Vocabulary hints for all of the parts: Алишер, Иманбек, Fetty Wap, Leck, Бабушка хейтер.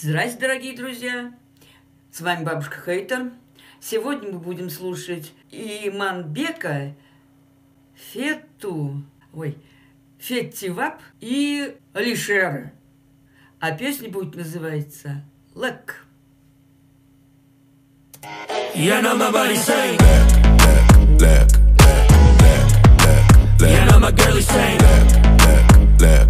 Здравствуйте, дорогие друзья! С вами Бабушка Хейтер. Сегодня мы будем слушать Иманбека, Fetty Wap и Алишера. А песня будет называться Leck. Я на мобаре сей Leck, Leck, Leck, Leck. Я на мобаре сей Leck, Leck, Leck.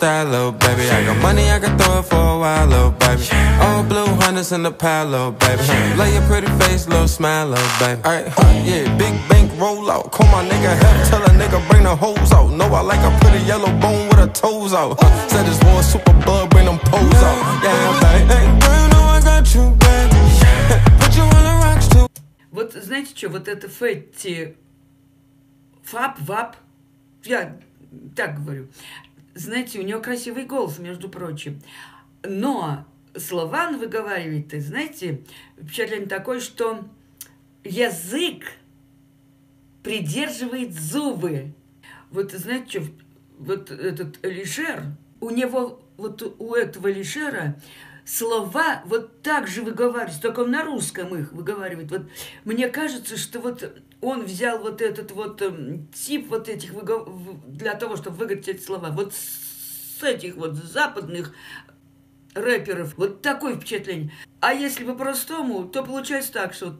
Style, little baby. I got money, I can throw it for a while, little baby. All blue hunters in the pile, little baby. Lay your pretty face, little smile, little baby. Alright, yeah, big bank roll out. Call my nigga, help tell a nigga, bring the hoes out. Know I like a pretty yellow bone with her toes out. Said this one super bug, bring them poles out. Yeah, I'm like, hey, girl, know I got you, baby. Put you on the rocks too. Вот знаете что, вот это Fetty Wap, я так говорю. Знаете, у нее красивый голос, между прочим. Но слова она выговаривает, знаете, впечатление такое, что язык придерживает зубы. Вот, знаете, что, вот этот Алишер, у него, вот у этого Алишера слова вот так же выговариваются, только он на русском их выговаривает. Вот мне кажется, что вот он взял вот этот вот тип вот этих для того, чтобы выговорить эти слова. Вот с этих вот западных рэперов. Вот такое впечатление. А если по-простому, то получается так, что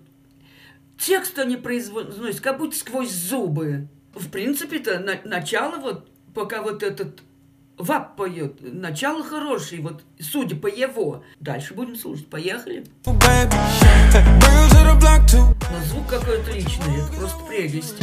текст они произносят как будто сквозь зубы. В принципе, это начало вот, пока вот этот Вап поет. Начало хорошее, вот, судя по его. Дальше будем слушать. Поехали. Но звук какой-то личный, это просто прелесть.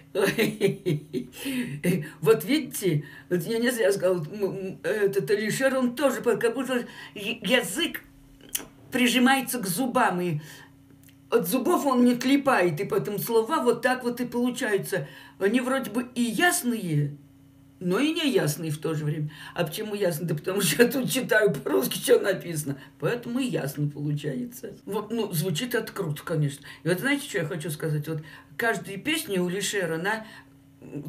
Вот видите, вот я не зря сказал, этот Алишер, он тоже как будто язык прижимается к зубам, и от зубов он не отлипает, и поэтому слова вот так вот и получаются. Они вроде бы и ясные, но и неясные в то же время. А почему ясно? Да потому что я тут читаю по-русски, что написано. Поэтому и ясно получается. Вот, ну, звучит это круто, конечно. И вот знаете, что я хочу сказать? Вот каждая песня у Алишера, она,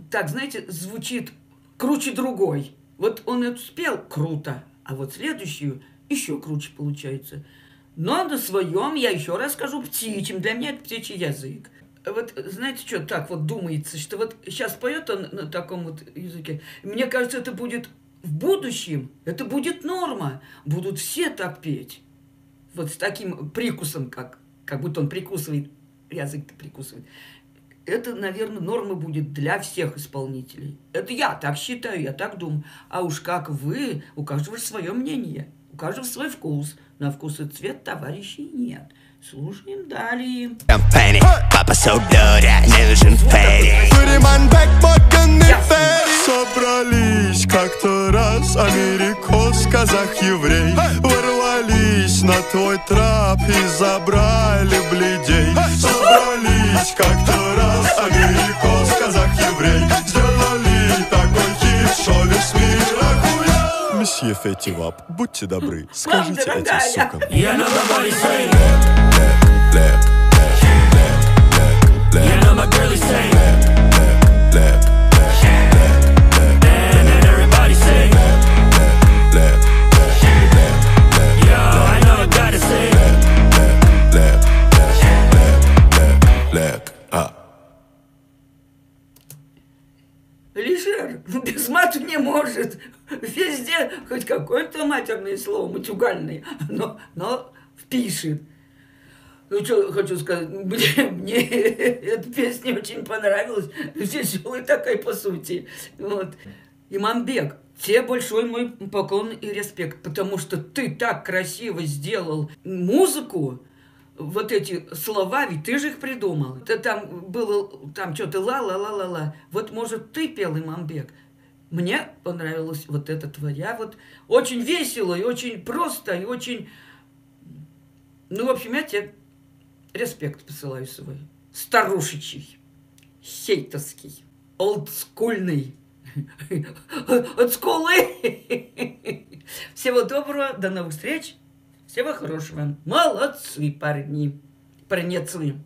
так, знаете, звучит круче другой. Вот он эту спел круто, а вот следующую еще круче получается. Но на своем я еще раз скажу птичьим. Для меня это птичий язык. Вот знаете, что так вот думается, что вот сейчас поет он на таком вот языке. Мне кажется, это будет в будущем, это будет норма. Будут все так петь. Вот с таким прикусом, как будто он прикусывает, язык-то прикусывает. Это, наверное, норма будет для всех исполнителей. Это я так считаю, я так думаю. А уж как вы, у каждого свое мнение. У каждого свой вкус. На вкус и цвет товарищей нет. Слушаем далее. Папа собрались как-то раз америкос, казах, еврей. Ворвались на твой трап и забрали бледей. Собрались как-то раз америкос, казах, еврей. Сделали такой хит, что весь мир охуел. Месье Fetty Wap, будьте добры, скажите этим сукам. Я на мобаре сей Leck, Leck, Leck, Leck. Я на мобаре сей Leck, Leck, Leck. And everybody say Leck, Leck, Leck. Yo, I know I gotta say Leck, Leck, Leck, Leck, Leck. Алишер без мату не может. Везде хоть какое-то матерное слово, матюгальное, но пишет. Ну, что хочу сказать, мне эта песня очень понравилась. Веселая такая, по сути. Вот. Иманбек, тебе большой мой поклон и респект, потому что ты так красиво сделал музыку. Вот эти слова, ведь ты же их придумал. Ты там было, там что-то ла-ла-ла-ла-ла. Вот, может, ты пел, Иманбек. Мне понравилась вот эта твоя. Вот очень весело, и очень просто, и очень... Ну, в общем, я тебе респект посылаю свой. Старушечий, хейтерский, олдскульный. От скулы. Всего доброго, до новых встреч. Всего хорошего. Молодцы, парни. Парницы.